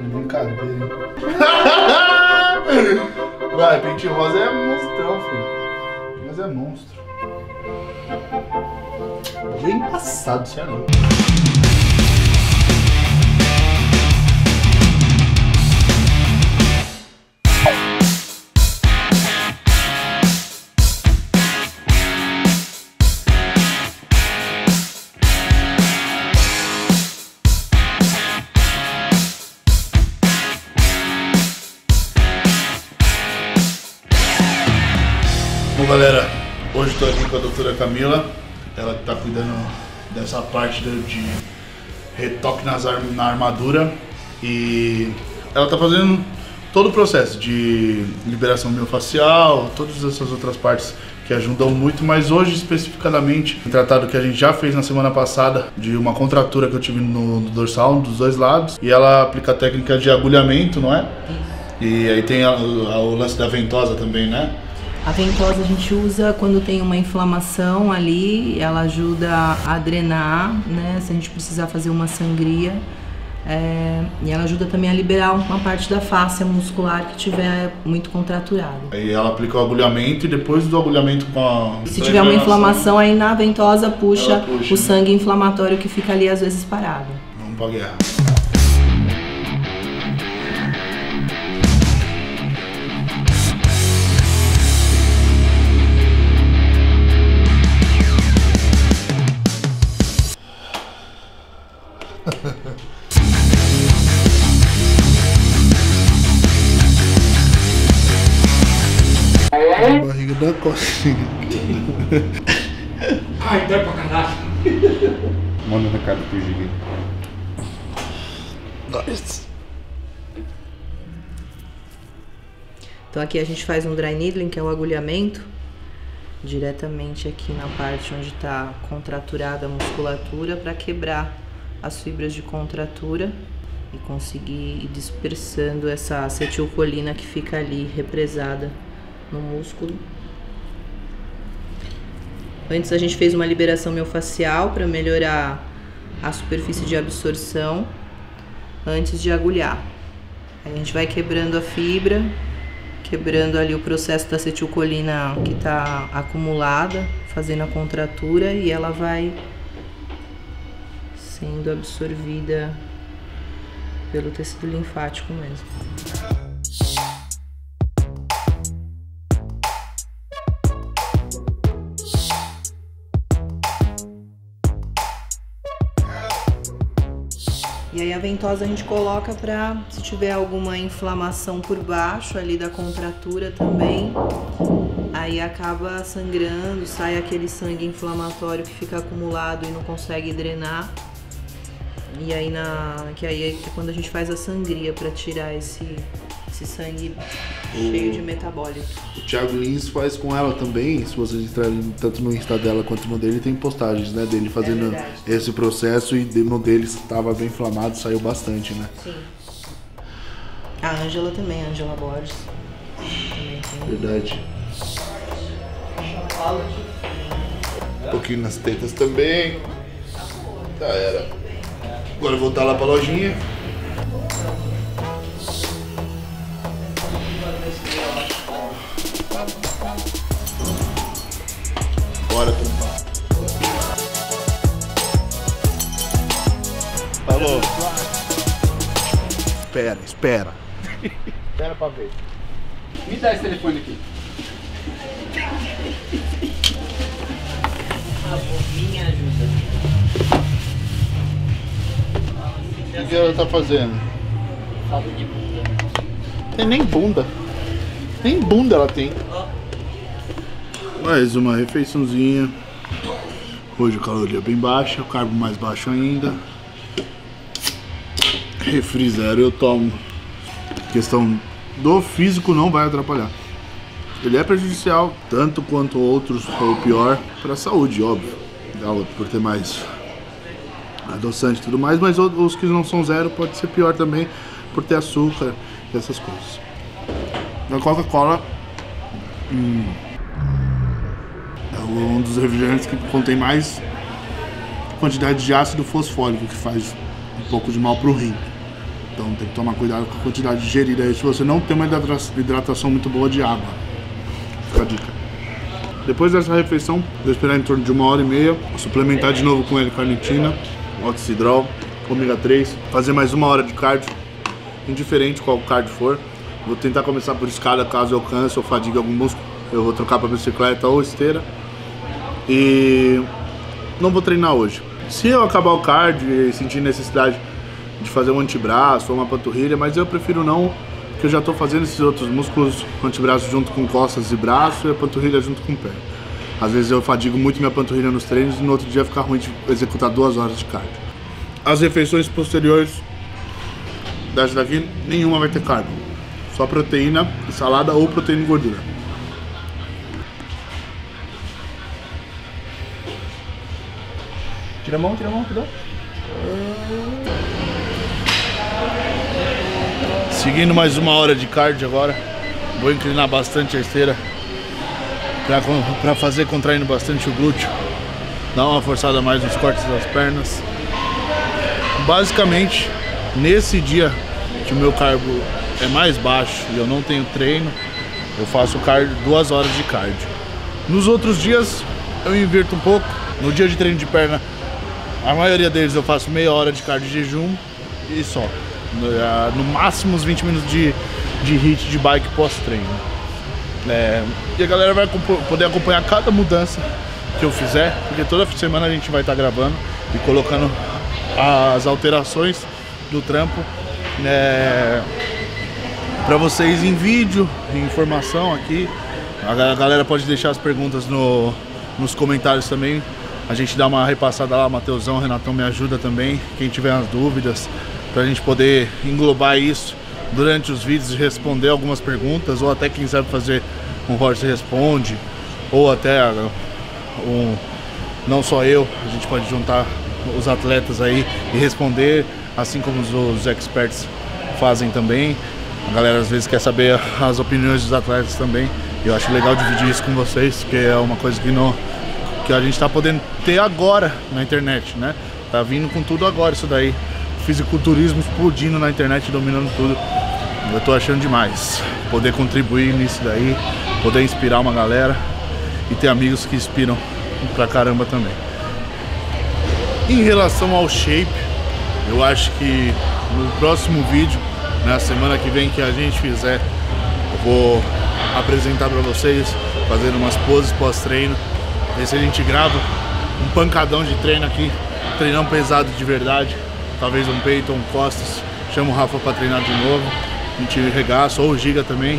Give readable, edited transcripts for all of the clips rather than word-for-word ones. Brincadeira. Vai, Pente Rosa é monstrão, filho. Mas é monstro. Bem passado, isso é louco. Galera, hoje estou aqui com a doutora Camila, ela está cuidando dessa parte de retoque na armadura e ela está fazendo todo o processo de liberação miofascial, todas essas outras partes que ajudam muito, mas hoje especificadamente, um tratado que a gente já fez na semana passada de uma contratura que eu tive no dorsal, dos dois lados, e ela aplica a técnica de agulhamento, não é? E aí tem o lance da ventosa também, né? A ventosa a gente usa quando tem uma inflamação ali, ela ajuda a drenar, né, se a gente precisar fazer uma sangria. E ela ajuda também a liberar uma parte da fáscia muscular que tiver muito contraturada. Aí ela aplica o agulhamento e depois do agulhamento com a... Se tiver uma inflamação, aí na ventosa puxa o sangue inflamatório que fica ali às vezes parado. Vamos pra guerra. Barriga da coxinha. Ai, dói pra caralho. Manda um recado pro Giga. Nice. Então aqui a gente faz um dry needling, que é um agulhamento, diretamente aqui na parte onde tá contraturada a musculatura, pra quebrar as fibras de contratura e conseguir ir dispersando essa acetilcolina que fica ali represada no músculo. Antes a gente fez uma liberação miofascial para melhorar a superfície de absorção antes de agulhar. Aí a gente vai quebrando a fibra, quebrando ali o processo da acetilcolina que está acumulada, fazendo a contratura, e ela vai sendo absorvida pelo tecido linfático mesmo. E aí a ventosa a gente coloca para, se tiver alguma inflamação por baixo ali da contratura também, aí acaba sangrando, sai aquele sangue inflamatório que fica acumulado e não consegue drenar. E aí, que aí é quando a gente faz a sangria para tirar esse sangue cheio de metabólito. O Thiago Lins faz com ela também, se vocês entrarem tanto no Insta dela quanto no dele, tem postagens, né, dele fazendo esse processo, e no dele estava bem inflamado, saiu bastante, né? Sim. A Angela também, a Angela Borges. Também tem. Verdade. Um pouquinho nas tetas também. Tá, era. Agora eu vou voltar lá pra lojinha. Bora, compa. Falou. Espera. Espera pra ver. Me dá esse telefone aqui. Uma bovinha ajuda. O que ela tá fazendo? Falta de bunda. Tem nem bunda. Nem bunda ela tem. Mais uma refeiçãozinha. Hoje a caloria bem baixa, o carbo mais baixo ainda. Refri zero eu tomo. A questão do físico não vai atrapalhar. Ele é prejudicial, tanto quanto outros, ou pior, para a saúde, óbvio. Por ter mais adoçante e tudo mais, mas os que não são zero pode ser pior também, por ter açúcar e essas coisas. A Coca-Cola é um dos refrigerantes que contém mais quantidade de ácido fosfórico, que faz um pouco de mal para o rim. Então tem que tomar cuidado com a quantidade digerida aí, se você não tem uma hidratação muito boa de água. Fica a dica. Depois dessa refeição, vou esperar em torno de 1h30, suplementar de novo com L-carnitina, Oxidrol, ômega 3, fazer mais 1 hora de cardio, indiferente qual cardio for. Vou tentar começar por escada, caso eu canse ou fadigue algum músculo, eu vou trocar para bicicleta ou esteira. E não vou treinar hoje. Se eu acabar o cardio e sentir necessidade de fazer um antebraço ou uma panturrilha, mas eu prefiro não, porque eu já estou fazendo esses outros músculos, o antebraço junto com costas e braço e a panturrilha junto com o pé. Às vezes eu fadigo muito minha panturrilha nos treinos e no outro dia fica ruim de executar 2 horas de cardio. As refeições posteriores dessa daqui, nenhuma vai ter carbo, só proteína, salada ou proteína e gordura. Tira a mão, cuidado. Seguindo mais 1 hora de cardio agora, vou inclinar bastante a esteira para fazer contraindo bastante o glúteo, dar uma forçada mais nos cortes das pernas. Basicamente, nesse dia que o meu carbo é mais baixo e eu não tenho treino, eu faço cardio, 2 horas de cardio. Nos outros dias eu inverto um pouco. No dia de treino de perna, a maioria deles eu faço meia hora de cardio de jejum e só. No máximo uns 20 minutos de HIIT de bike pós-treino. E a galera vai poder acompanhar cada mudança que eu fizer, porque toda semana a gente vai estar gravando e colocando as alterações do trampo, para vocês em vídeo, em informação aqui. A galera pode deixar as perguntas nos comentários também. A gente dá uma repassada lá, Matheusão, Renatão me ajuda também, quem tiver as dúvidas, pra gente poder englobar isso durante os vídeos e responder algumas perguntas, ou até quem sabe fazer um Horse Responde, ou até não só eu, a gente pode juntar os atletas aí e responder, assim como os experts fazem também. A galera às vezes quer saber as opiniões dos atletas também, e eu acho legal dividir isso com vocês, porque é uma coisa que a gente tá podendo ter agora na internet, né? Tá vindo com tudo agora isso daí. Fisiculturismo explodindo na internet, dominando tudo. Eu tô achando demais poder contribuir nisso daí, poder inspirar uma galera e ter amigos que inspiram pra caramba também. Em relação ao shape, eu acho que no próximo vídeo, na semana que vem que a gente fizer, eu vou apresentar pra vocês, fazendo umas poses pós-treino, ver se a gente grava um pancadão de treino aqui, treinão pesado de verdade. Talvez um peito, um costas, chama o Rafa para treinar de novo, a gente regaça, ou o Giga também,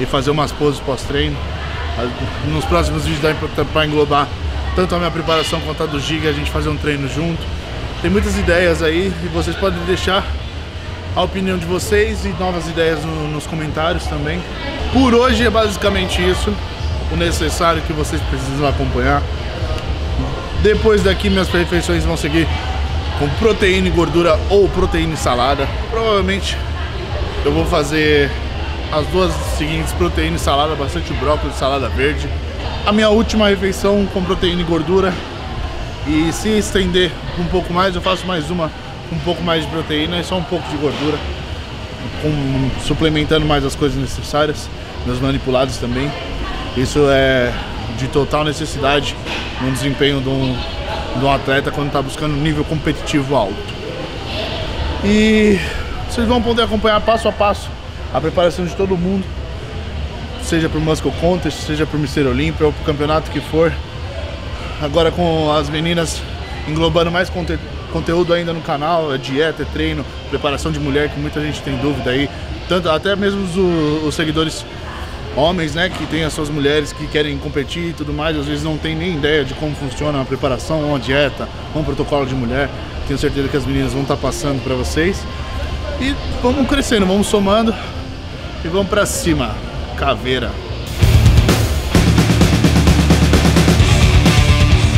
e fazer umas poses pós-treino. Nos próximos vídeos dá para englobar tanto a minha preparação quanto a do Giga, a gente fazer um treino junto. Tem muitas ideias aí e vocês podem deixar a opinião de vocês e novas ideias nos comentários também. Por hoje é basicamente isso, o necessário que vocês precisam acompanhar. Depois daqui minhas refeições vão seguir com proteína e gordura ou proteína e salada. Provavelmente eu vou fazer as 2 seguintes, proteína e salada, bastante brócolis e salada verde. A minha última refeição com proteína e gordura, e se estender um pouco mais eu faço mais uma com um pouco mais de proteína e só um pouco de gordura, suplementando mais as coisas necessárias, meus manipulados também. Isso é de total necessidade no desempenho de um atleta quando está buscando um nível competitivo alto. E vocês vão poder acompanhar passo a passo a preparação de todo mundo, seja para o Muscle Contest, seja para o Mister Olympia ou para o campeonato que for. Agora com as meninas englobando mais conteúdo ainda no canal, dieta, treino, preparação de mulher, que muita gente tem dúvida aí, tanto até mesmo os seguidores homens, né, que tem as suas mulheres que querem competir e tudo mais, às vezes não tem nem ideia de como funciona uma preparação, uma dieta, um protocolo de mulher. Tenho certeza que as meninas vão estar passando para vocês. E vamos crescendo, vamos somando e vamos para cima, caveira.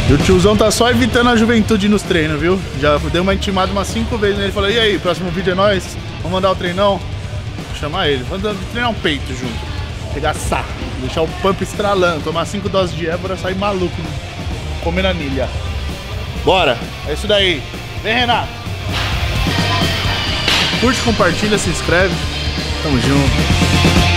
E o tiozão tá só evitando a juventude nos treinos, viu? Já deu uma intimada umas 5 vezes nele, falou: e aí, próximo vídeo é nóis, vamos mandar o treinão? Vou chamar ele, vamos treinar um peito junto. Regaçar, deixar o pump estralando, tomar 5 doses de ébora, sair maluco, comendo anilha. Bora. É isso daí. Vem, Renato. Curte, compartilha, se inscreve. Tamo junto.